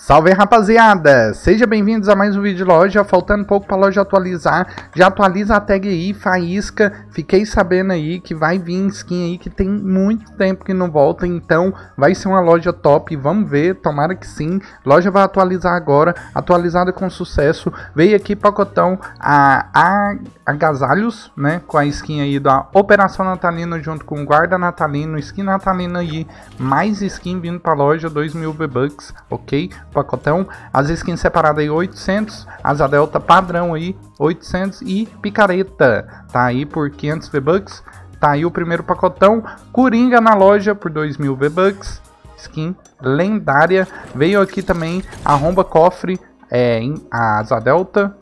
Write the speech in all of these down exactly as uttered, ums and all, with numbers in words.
Salve rapaziada, sejam bem-vindos a mais um vídeo de loja. Faltando pouco para a loja atualizar, já atualiza a tag aí, faísca. Fiquei sabendo aí que vai vir skin aí que tem muito tempo que não volta, então vai ser uma loja top, vamos ver, tomara que sim. Loja vai atualizar agora, atualizada com sucesso. Veio aqui pacotão a, a agasalhos, né, com a skin aí da Operação Natalina junto com o Guarda Natalino, skin natalina aí, mais skin vindo para a loja, dois mil V-Bucks, ok? Pacotão, as skins separadas aí oitocentos, asa delta padrão aí oitocentos e picareta tá aí por quinhentos V-Bucks. Tá aí o primeiro pacotão, Coringa na loja por dois mil V-Bucks, skin lendária. Veio aqui também arromba cofre, é, em a asa delta,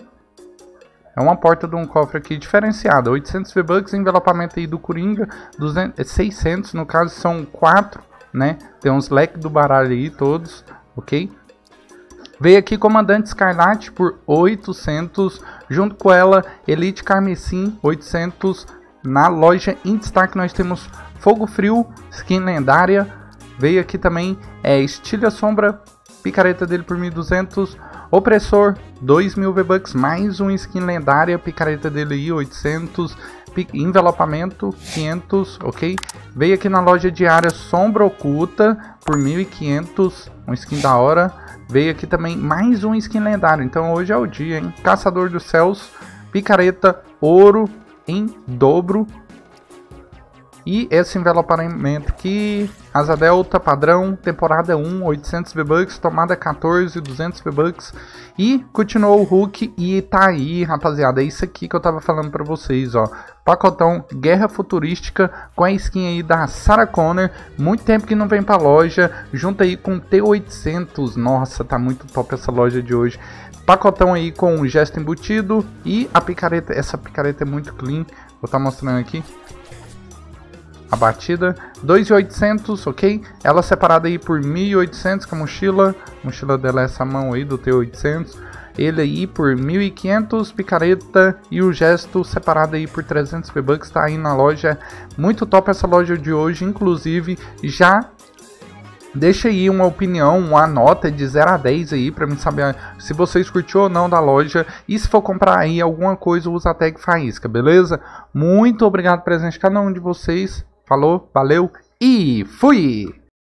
é uma porta de um cofre aqui diferenciada, oitocentos V-Bucks, envelopamento aí do Coringa, duzentos, seiscentos, no caso são quatro, né, tem uns leques do baralho aí todos, ok? Veio aqui Comandante Escarlate por oitocentos, junto com ela Elite Carmesim oitocentos. Na loja em destaque nós temos Fogo Frio, skin lendária. Veio aqui também é, Estilha Sombra, picareta dele por mil e duzentos. Opressor, dois mil V-Bucks, mais um skin lendária, picareta dele aí oitocentos. Envelopamento quinhentos, ok? Veio aqui na loja diária Sombra Oculta por mil e quinhentos, um skin da hora. Veio aqui também mais um skin lendário, então hoje é o dia, hein? Caçador dos Céus, picareta, ouro em dobro. E esse envelopamento aqui, asa delta, padrão, temporada um, oitocentos V-Bucks, tomada quatorze, duzentos V-Bucks. E continuou o Hulk e tá aí, rapaziada, é isso aqui que eu tava falando pra vocês, ó. Pacotão Guerra Futurística com a skin aí da Sarah Connor, muito tempo que não vem pra loja, junto aí com T oitocentos, nossa, tá muito top essa loja de hoje. Pacotão aí com o gesto embutido e a picareta, essa picareta é muito clean, vou tá mostrando aqui. A batida, dois mil e oitocentos, ok? Ela separada aí por mil e oitocentos com a mochila. A mochila dela é essa mão aí do T oitocentos. Ele aí por mil e quinhentos, picareta e o gesto separado aí por trezentos V-Bucks. Tá aí na loja. Muito top essa loja de hoje. Inclusive, já deixa aí uma opinião, uma nota de zero a dez aí pra mim saber se vocês curtiram ou não da loja. E se for comprar aí alguma coisa, usa a tag faísca, beleza? Muito obrigado presente a cada um de vocês. Falou, valeu e fui!